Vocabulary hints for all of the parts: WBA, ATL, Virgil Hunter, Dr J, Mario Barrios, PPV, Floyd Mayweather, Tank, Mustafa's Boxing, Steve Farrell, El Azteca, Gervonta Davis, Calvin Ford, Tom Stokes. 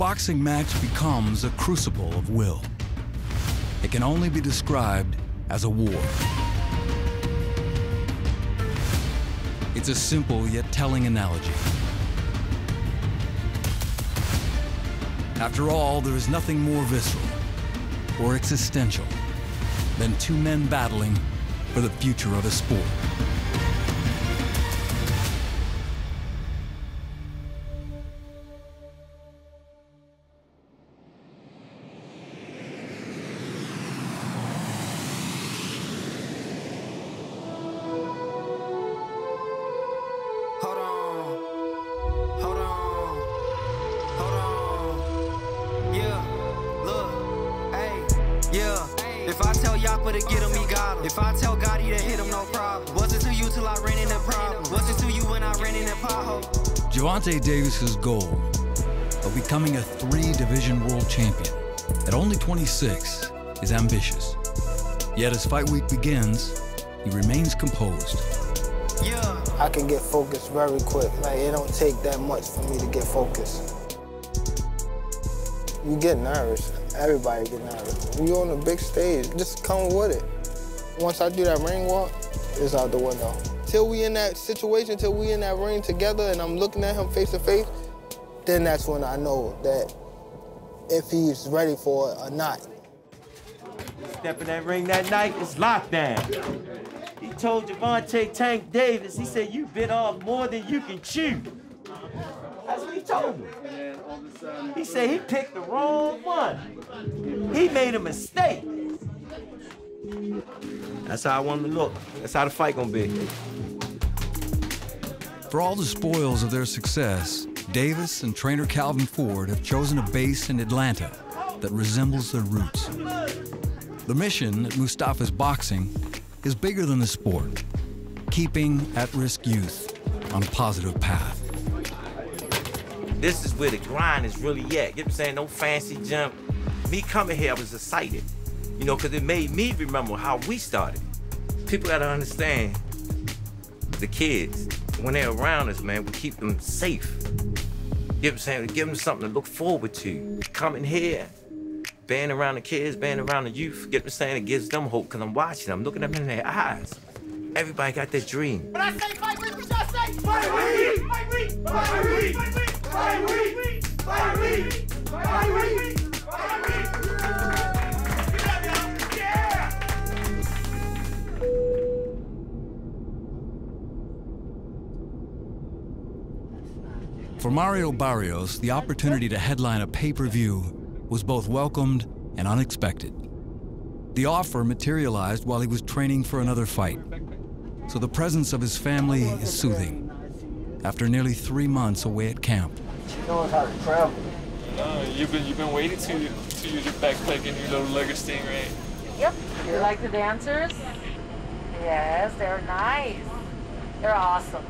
boxing match becomes a crucible of will. It can only be described as a war. It's a simple yet telling analogy. After all, there is nothing more visceral or existential than two men battling for the future of a sport. Gervonta Davis's goal of becoming a 3-division world champion at only 26 is ambitious. Yet as fight week begins, he remains composed. Yeah. I can get focused very quick. Like, it don't take that much for me to get focused. You get nervous. Everybody get nervous. We on a big stage. Just come with it. Once I do that ring walk, it's out the window. Till we in that situation, till we in that ring together and I'm looking at him face to face, then that's when I know that if he's ready for it or not. Step in that ring that night, it's lockdown. He told Gervonta Tank Davis, he said, "You've been off more than you can chew." That's what he told me. He said he picked the wrong one. He made a mistake. That's how I want him to look. That's how the fight gonna be. For all the spoils of their success, Davis and trainer Calvin Ford have chosen a base in Atlanta that resembles their roots. The mission at Mustafa's Boxing is bigger than the sport, keeping at-risk youth on a positive path. This is where the grind is really at. You know what I'm saying? No fancy jump. Me coming here, I was excited. You know, because it made me remember how we started. People got to understand the kids. When they're around us, man, we keep them safe. You know what I'm saying? We give them something to look forward to. Coming here, being around the kids, being around the youth, you know what I'm saying? It gives them hope because I'm watching them, looking up in their eyes. Everybody got their dream. When I say fight week, what y'all say? Fight week! Fight week! Fight week! Fight week! Fight week! Fight week! Fight week! For Mario Barrios, the opportunity to headline a pay-per-view was both welcomed and unexpected. The offer materialized while he was training for another fight, so the presence of his family is soothing after nearly 3 months away at camp. She knows how to travel. You've been waiting to use your backpack and your little luggage thing, right? Yep. You like the dancers? Yes, they're nice. They're awesome.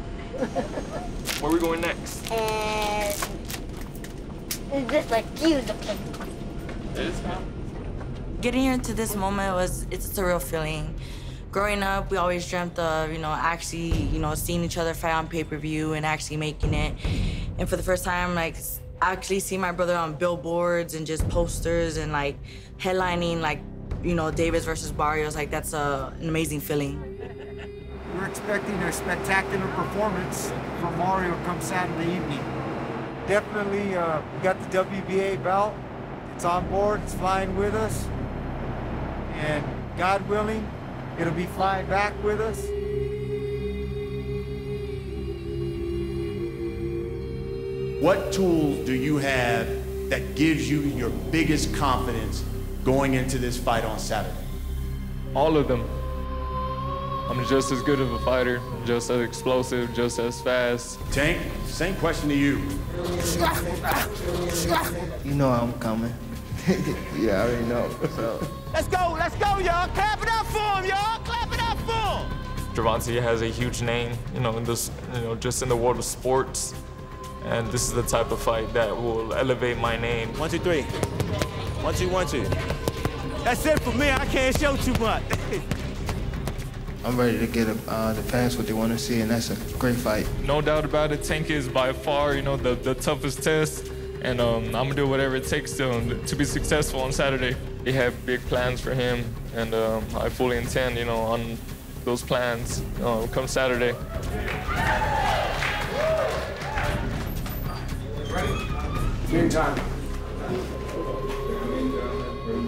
Where are we going next? And just like you, the place. It is, huh? Getting here to this moment it's a surreal feeling. Growing up, we always dreamt of, you know, actually, you know, seeing each other fight on pay-per-view and actually making it. And for the first time, like, actually seeing my brother on billboards and just posters and, like, headlining, like, you know, Davis versus Barrios, like, that's an amazing feeling. We're expecting a spectacular performance from Mario come Saturday evening. Definitely, we got the WBA belt. It's on board, it's flying with us. And God willing, it'll be flying back with us. What tools do you have that gives you your biggest confidence going into this fight on Saturday? All of them. I'm just as good of a fighter, just as explosive, just as fast. Tank, same question to you. You know I'm coming. Yeah, I already know. So. Let's go, y'all. Clap it up for him, y'all. Clap it up for him. Gervonta has a huge name, you know, just in the world of sports. And this is the type of fight that will elevate my name. 1, 2, 3. 1, 2, 1, 2. That's it for me. I can't show too much. I'm ready to get the fans what they want to see, and that's a great fight. No doubt about it, Tank is by far, you know, the toughest test. And I'm gonna do whatever it takes to be successful on Saturday. We have big plans for him, and I fully intend, you know, on those plans come Saturday.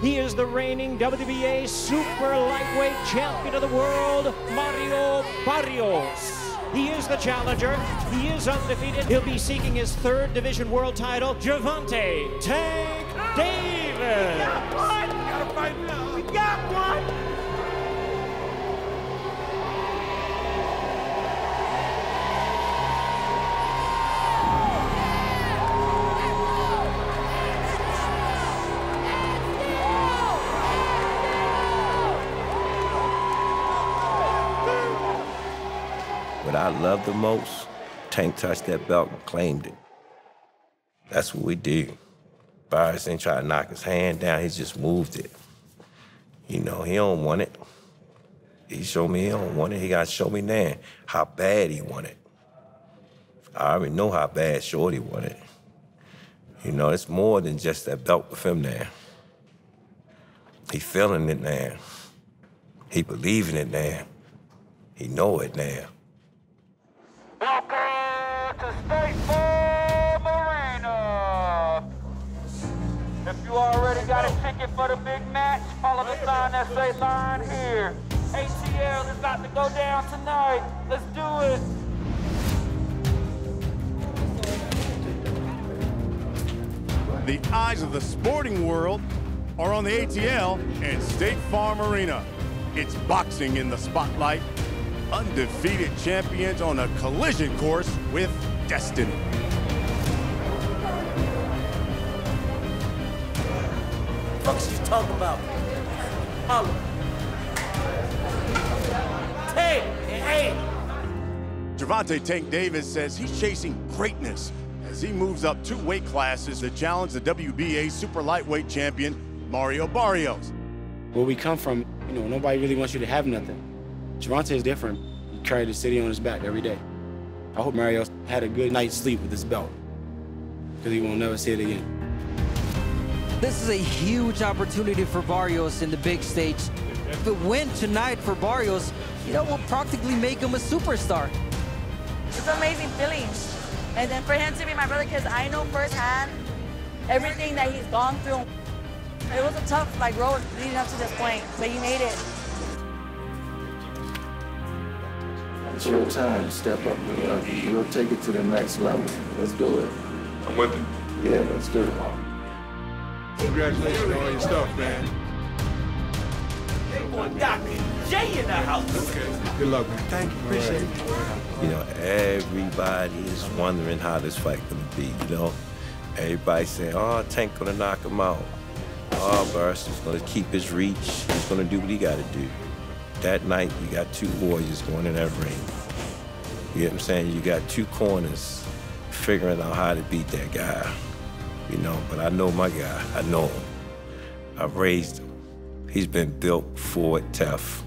He is the reigning WBA super lightweight champion of the world, Mario Barrios. He is the challenger, he is undefeated. He'll be seeking his third division world title. Gervonta "Tank" Davis. We got one! We gotta fight now! We got one! What I love the most, Tank touched that belt and claimed it. That's what we did. Barrios didn't try to knock his hand down, he just moved it. You know, he don't want it. He showed me he don't want it, he gotta show me now how bad he want it. I already know how bad Shorty want it. You know, it's more than just that belt with him now. He feeling it now. He believing it now. He know it now. Welcome to State Farm Arena. If you already got a ticket for the big match, follow the sign that says line here. ATL is about to go down tonight. Let's do it. The eyes of the sporting world are on the ATL and State Farm Arena. It's boxing in the spotlight. Undefeated champions on a collision course with destiny. What the fuck is you talking about? Holla. 10-8. Gervonta "Tank" Davis says he's chasing greatness as he moves up two weight classes to challenge the WBA super lightweight champion, Mario Barrios. Where we come from, you know, nobody really wants you to have nothing. Gervonta is different. He carried the city on his back every day. I hope Mario had a good night's sleep with this belt, because he won't never see it again. This is a huge opportunity for Barrios in the big stage. If it went tonight for Barrios, you know, we'll practically make him a superstar. It's an amazing feeling. And then for him to be my brother, because I know firsthand everything that he's gone through. It was a tough like road leading up to this point, but he made it. It's your time to step up. We'll take it to the next level. Let's do it. I'm with it. Yeah, let's do it. Congratulations on all your stuff, man. They want Dr. J in the house. Okay. Good luck, man. Thank you. Appreciate it. You know, everybody is wondering how this fight going to be, you know? Everybody saying, oh, Tank going to knock him out. Oh, Barrios is going to keep his reach. He's going to do what he got to do. That night, you got two warriors going in that ring. You get what I'm saying? You got two corners figuring out how to beat that guy. You know, but I know my guy. I know him. I've raised him. He's been built for it tough.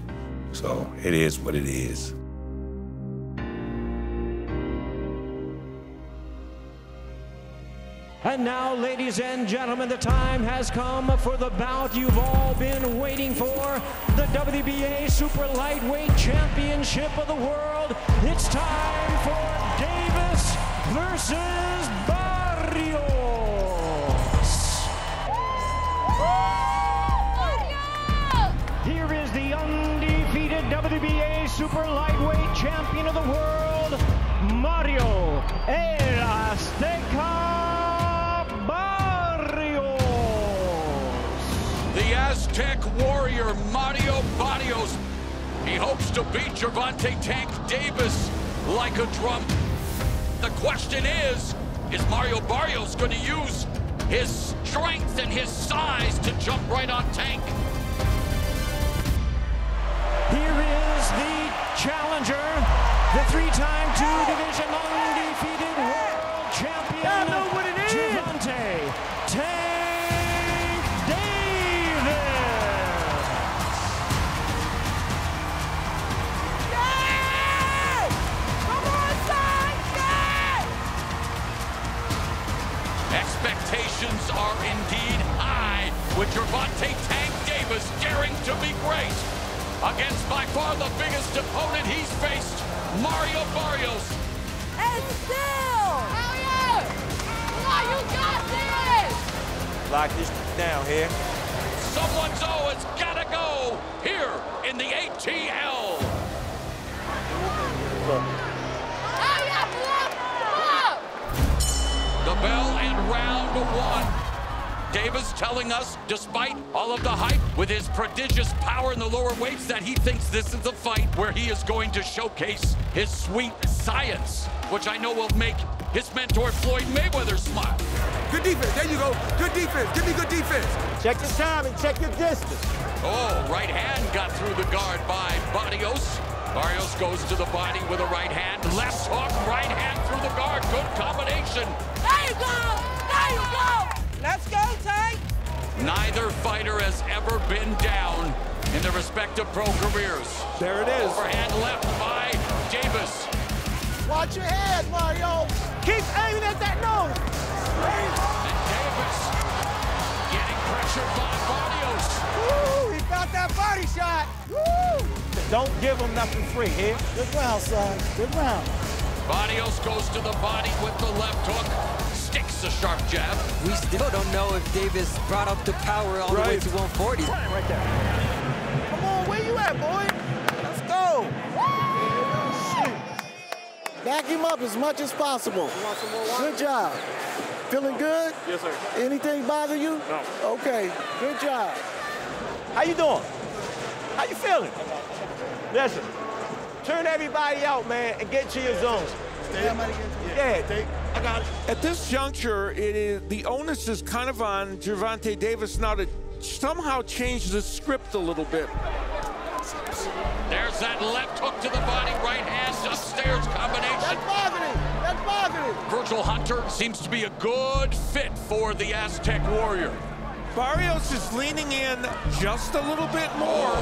So it is what it is. And now, ladies and gentlemen, the time has come for the bout you've all been waiting for, the WBA Super Lightweight Championship of the World. It's time for Davis versus Barrios. Here is the undefeated WBA Super Lightweight Champion of the World, Mario El Azteca. The Aztec warrior, Mario Barrios. He hopes to beat Gervonta "Tank" Davis like a drum. The question is Mario Barrios going to use his strength and his size to jump right on Tank? Here is the challenger, the three-time two-division undefeated world champion, I know what it is. Gervonta "Tank" appearing to be great against by far the biggest opponent he's faced, Mario Barrios. And still! Hell yeah! Come on, you got this! Lock this down here. Someone's O has gotta go here in the ATL. Hell yeah, blow up! The bell and round 1. Davis telling us, despite all of the hype, with his prodigious power in the lower weights, that he thinks this is a fight where he is going to showcase his sweet science, which I know will make his mentor Floyd Mayweather smile. Good defense, there you go. Good defense, give me good defense. Check your time and check your distance. Oh, right hand got through the guard by Barrios. Barrios goes to the body with a right hand. Left hook, right hand through the guard. Good combination. There you go, there you go. Let's go, Tank! Neither fighter has ever been down in their respective pro careers. There it is. Overhand left by Davis. Watch your head, Mario. Keep aiming at that nose. And Davis getting pressure by Barrios. Woo! He felt that body shot. Woo! Don't give him nothing free here. Good round, son. Good round. Barrios goes to the body with the left hook. Sticks a sharp jab. We still don't know if Davis brought up the power all the way to 140. Right there. Come on, where you at, boy? Let's go. Shoot. Back him up as much as possible. You want some more water? Good job. Feeling good? Yes, sir. Anything bother you? No. Okay, good job. How you doing? How you feeling? Listen, turn everybody out, man, and get to your zone. I got it. At this juncture, it is, the onus is kind of on Gervonta Davis now to somehow change the script a little bit. There's that left hook to the body, right hand upstairs combination. That's bothering. That's bothering. Virgil Hunter seems to be a good fit for the Aztec Warrior. Barrios is leaning in just a little bit more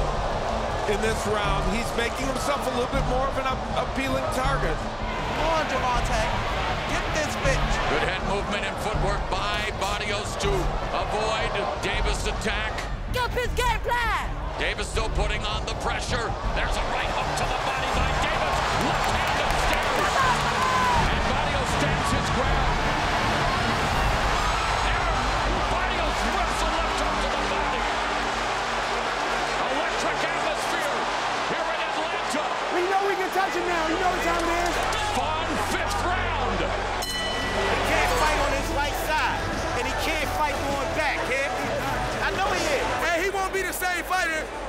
in this round. He's making himself a little bit more of an appealing target. Come on, Gervonta. Get this bitch. Good head movement and footwork by Barrios to avoid Davis' attack. Up his game plan. Davis still putting on the pressure. There's a right hook to the body by Davis. Left hand upstairs. And Barrios stands his ground. There, Barrios rips a left hook to the body. Electric atmosphere here in Atlanta. We know we can touch him now. You know what time it is.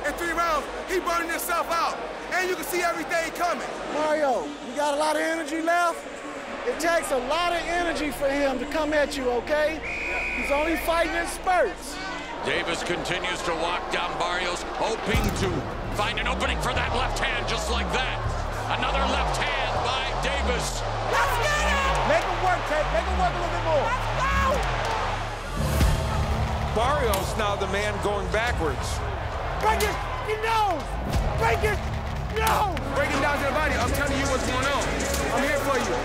In 3 rounds, he burning himself out, and you can see everything coming. Mario, you got a lot of energy left? It takes a lot of energy for him to come at you, okay? He's only fighting in spurts. Davis continues to walk down Barrios, hoping to find an opening for that left hand just like that. Another left hand by Davis. Let's get it! Make him work, Tate. Make him work a little bit more. Let's go! Barrios now the man going backwards. Break his nose! Break his nose! Break him down to the body. I'm telling you what's going on. I'm here for you.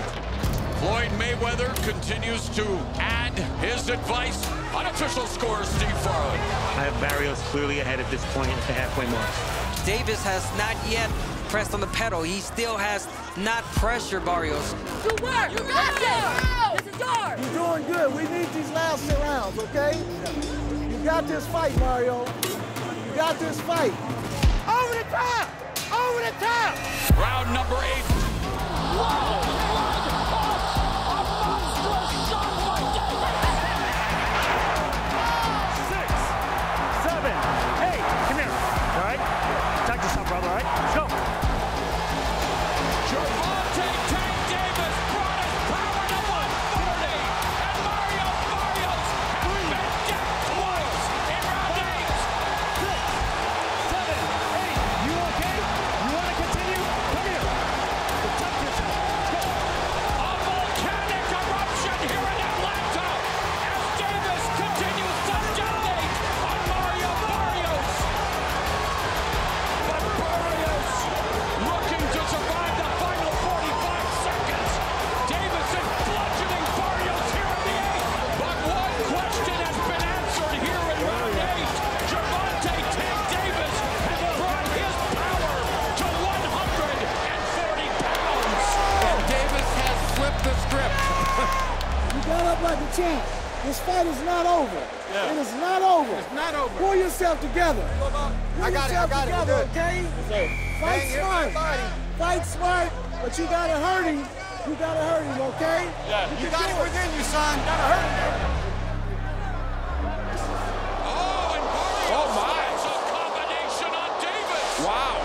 Floyd Mayweather continues to add his advice. Unofficial scorer, Steve Farrell. I have Barrios clearly ahead at this point at the halfway mark. Davis has not yet pressed on the pedal. He still has not pressured Barrios. Good work! You got it! This is yours! You're doing good. We need these last 10 rounds, okay? You got this fight, Mario. Got this fight. Over the top! Over the top! Round 8. Wow! champ. This fight is not over. Yeah. It is not over. It's not over. Pull yourself together. Pull yourself together, okay? Fight smart, but you gotta hurt him. You gotta hurt him, okay? Yeah. You got it within you, son. You gotta hurt him. Oh, and Barrios. Oh, my. A combination on Davis. Wow.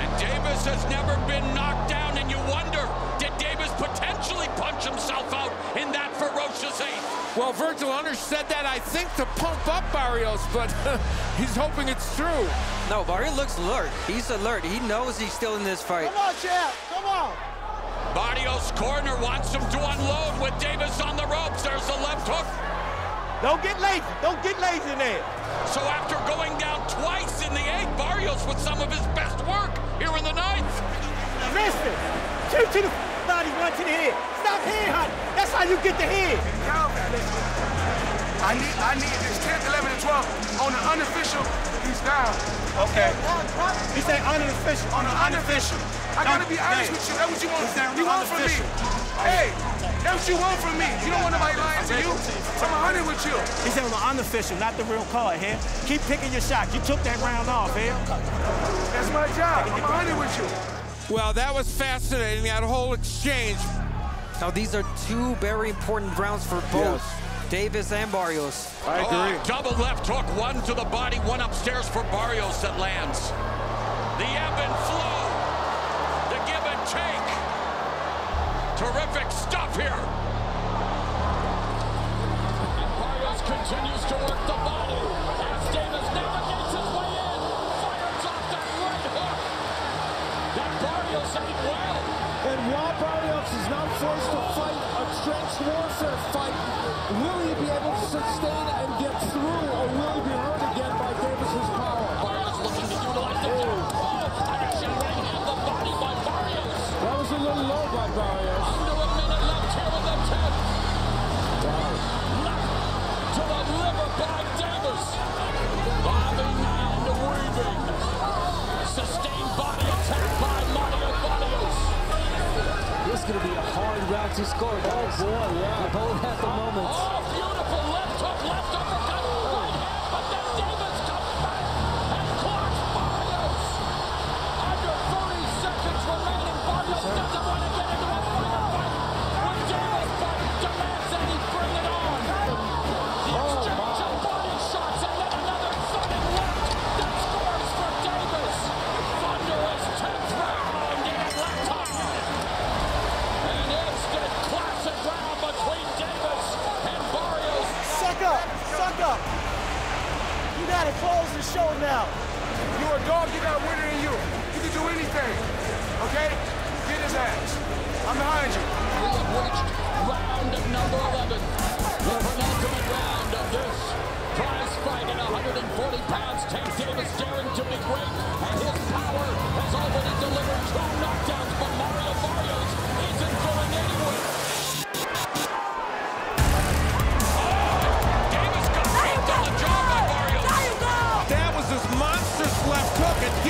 And Davis has never been knocked down, and you wonder, did Davis potentially punch himself out in that ferocious eighth? Well, Virgil Hunter said that, I think, to pump up Barrios, but he's hoping it's true. No, Barrios looks alert. He's alert. He knows he's still in this fight. Come on, champ. Come on. Barrios' corner wants him to unload with Davis on the ropes. There's the left hook. Don't get lazy. Don't get lazy in there. So after going down twice in the eighth, Barrios with some of his best work here in the ninth. Missed it. Two to the body, one to the head. Stop head hunting. That's how you get the head. I need this 10th, 11, and 12 on the unofficial. He's down. Okay. He said unofficial. On the unofficial. I gotta be honest with you. That's what you want. You want from me. Hey, that's what you want from me. You don't want nobody lying to you. I'm 100 with you. He said on the unofficial, not the real card, here. Keep picking your shots. You took that round off, here. That's my job. I'm 100 with you. Well, that was fascinating, that whole exchange. Now, these are two very important rounds for both. Yes. Davis and Barrios. I agree. Oh, double left hook, one to the body, one upstairs for Barrios that lands. The ebb and flow, the give and take. Terrific stuff here. Barrios continues to work the body as Davis navigates his way in. Fires off that right hook. That Barrios ain't well. And while Barrios is not forced to fight a trench warfare fight, will he be able to sustain and get through, or will he be hurt again by Davis's power? Barrios looking to utilize the power. Oh, action right now, the body by Barrios. That was a little low by Barrios. Under a minute left here with the 10th. Wow. Knocked to the liver by Davis. Bobbing and weaving. Sustained body attack by Mario Barrios. This is going to be a hard round to score. Oh, boy, yeah. Both have the moments. Get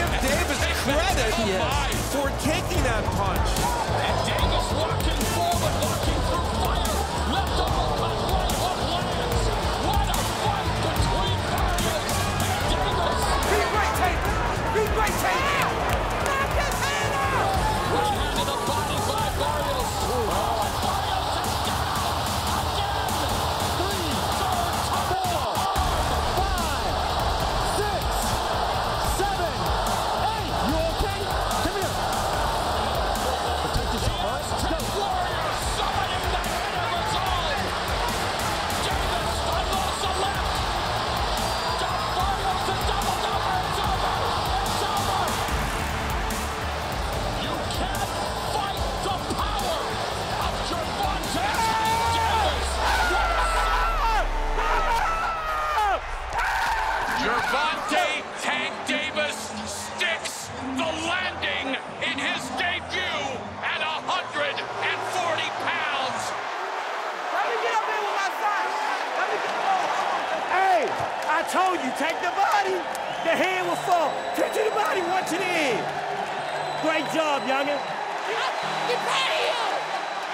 out of here!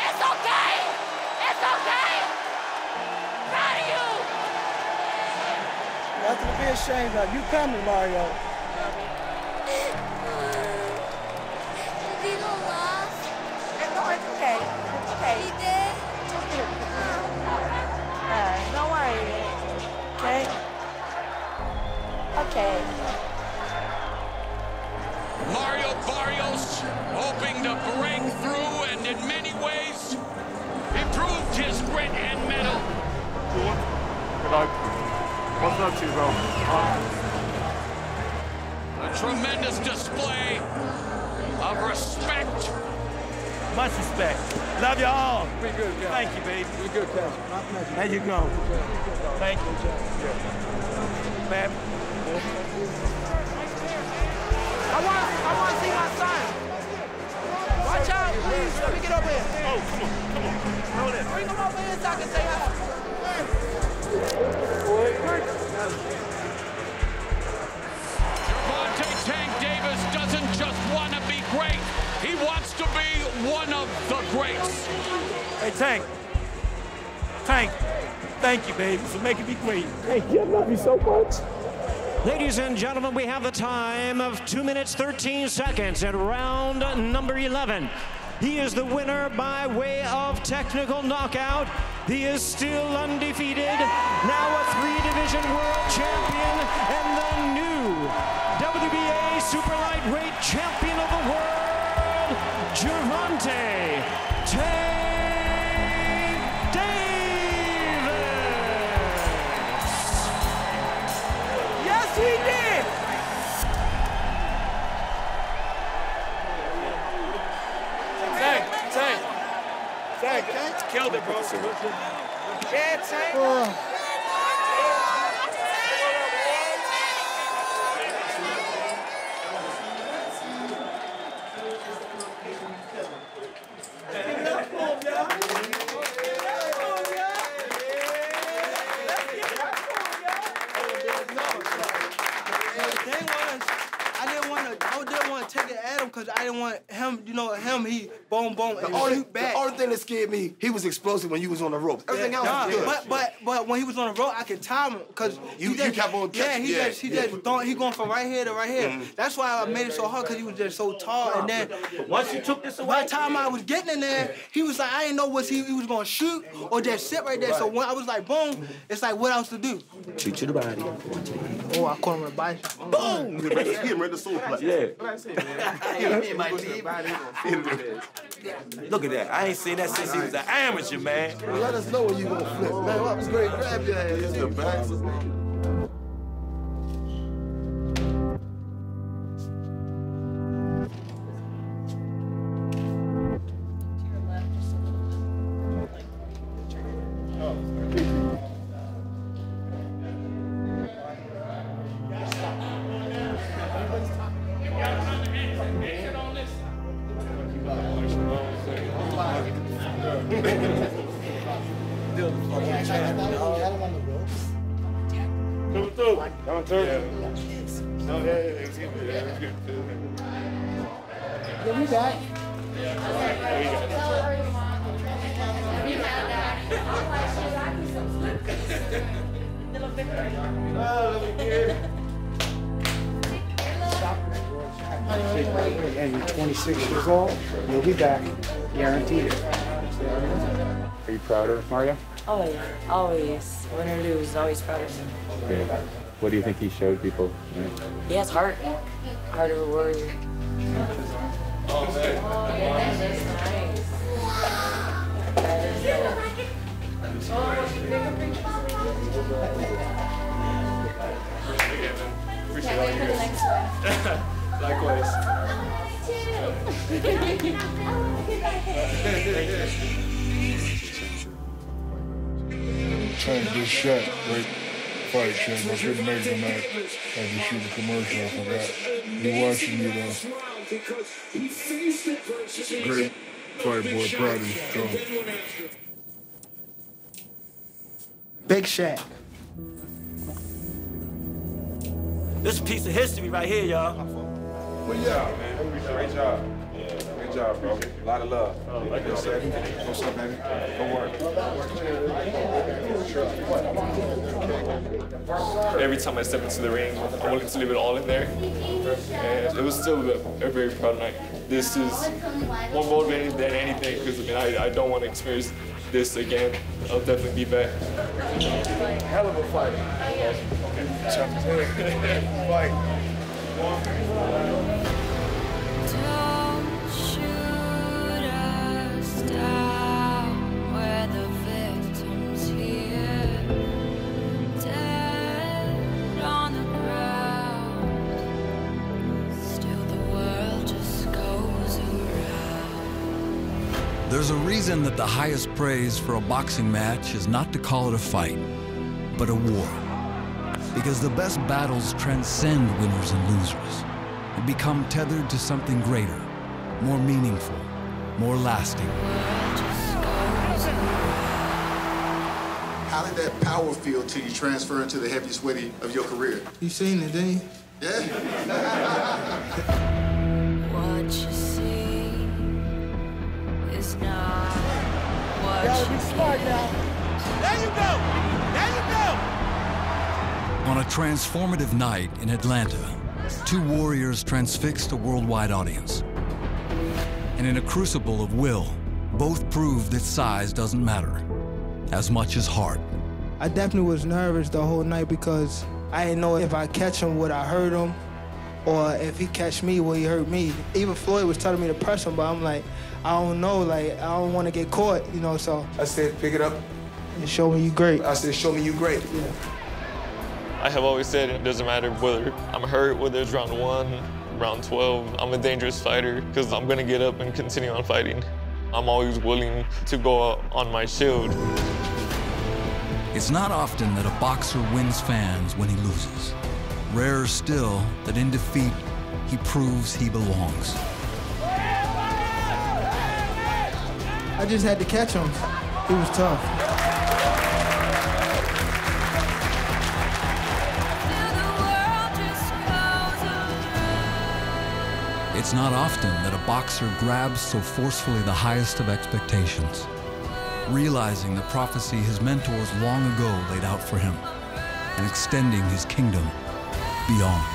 It's okay! It's okay! Nothing to be ashamed of. You coming, Mario. Did he go lost? No, it's okay. It's okay. He did? Don't worry. Okay? Okay. Mario Barrios hoping to break through and in many ways improved his grit and mettle. Good opening. What's not too wrong? A tremendous display of respect. Much respect. Love you all. We good, guys. Thank you, baby. We good, guys. There you go. Thank you. Baby. I want to see my son. Watch out, please. Let me get over here. Oh, come on. Come on. Hold it. Bring him over here so I can say hi. Tank Davis doesn't just want to be great, he wants to be one of the greats. Hey, Tank. Tank, thank you, baby, for making me great. Thank you, I love you so much. Ladies and gentlemen, we have the time of 2 minutes, 13 seconds at round number 11. He is the winner by way of technical knockout. He is still undefeated, now a 3-division world champion and the new WBA super lightweight champion of the world, Gervonta Davis. Yes, he did. Tank killed it, bro. Yeah, Tank. I didn't want to take it at him because I didn't want him, you know, he boom. The only thing that scared me, he was explosive when you was on the ropes. Everything else was good. But when he was on the rope, I could time him because you kept on catching. Yeah, he going from right here to right here. That's why I made it so hard because he was just so tall. And then once you took this away, by the time I was getting in there, he was like, I didn't know was he was gonna shoot or just sit right there. So when I was like, boom, it's like what else to do? Shoot to the body. Oh, I caught him in the body. Boom! He hit the soul plate. Yeah. Look at that. I ain't seen that since he was an amateur, man. Let us know when you gonna flip, man. That was great. Grab your ass. The back. And you're 26 years old, you'll be back, guaranteed. Are you proud of Mario? Oh yeah, always. Win or lose, always proud of him. Yeah. What do you think he showed people? Yeah. He has heart. Heart of a warrior. Oh, that is nice. Appreciate all you guys. Likewise. Trying to get shot, right? Fight, Chad. I should make them out. I can shoot a commercial off of that. You're watching me, though. Great fight, boy. Proud of you. Big Shaq. This is a piece of history right here, y'all. Well, yeah, man. Great job. Yeah. Great job. job, bro. A lot of love. What's up, baby? Don't worry. Every time I step into the ring, I'm willing to leave it all in there. And it was still a very proud night. This is more motivating than anything, because I mean, I don't want to experience this again. I'll definitely be back. Hell of a fight. Fight. There's a reason that the highest praise for a boxing match is not to call it a fight, but a war. Because the best battles transcend winners and losers and become tethered to something greater, more meaningful, more lasting. How did that power feel till you transfer into the heaviest weight of your career? You seen it, didn't you? Yeah. What you see is not what you gotta be smart now. There you go! There you go! On a transformative night in Atlanta, two warriors transfixed a worldwide audience. And in a crucible of will, both proved that size doesn't matter as much as heart. I definitely was nervous the whole night because I didn't know if I catch him, would I hurt him? Or if he catch me, will he hurt me? Even Floyd was telling me to press him, but I'm like, I don't know, like, I don't want to get caught, you know, so. I said, pick it up. And show me you great. I said, show me you great. Yeah. I have always said it doesn't matter whether I'm hurt, whether it's round 1, round 12, I'm a dangerous fighter because I'm going to get up and continue on fighting. I'm always willing to go out on my shield. It's not often that a boxer wins fans when he loses. Rarer still that in defeat, he proves he belongs. I just had to catch him. It was tough. It's not often that a boxer grabs so forcefully the highest of expectations, realizing the prophecy his mentors long ago laid out for him and extending his kingdom beyond.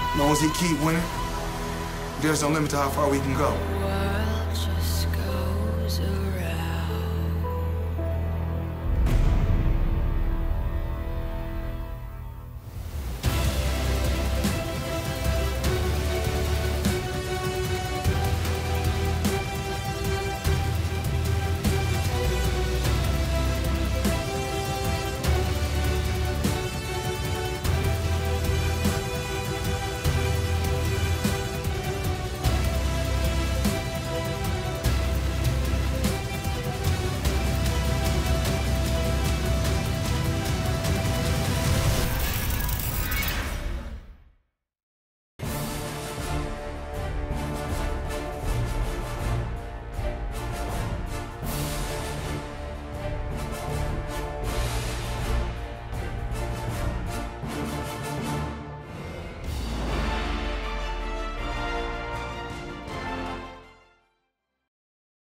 As long as he keeps winning, there's no limit to how far we can go.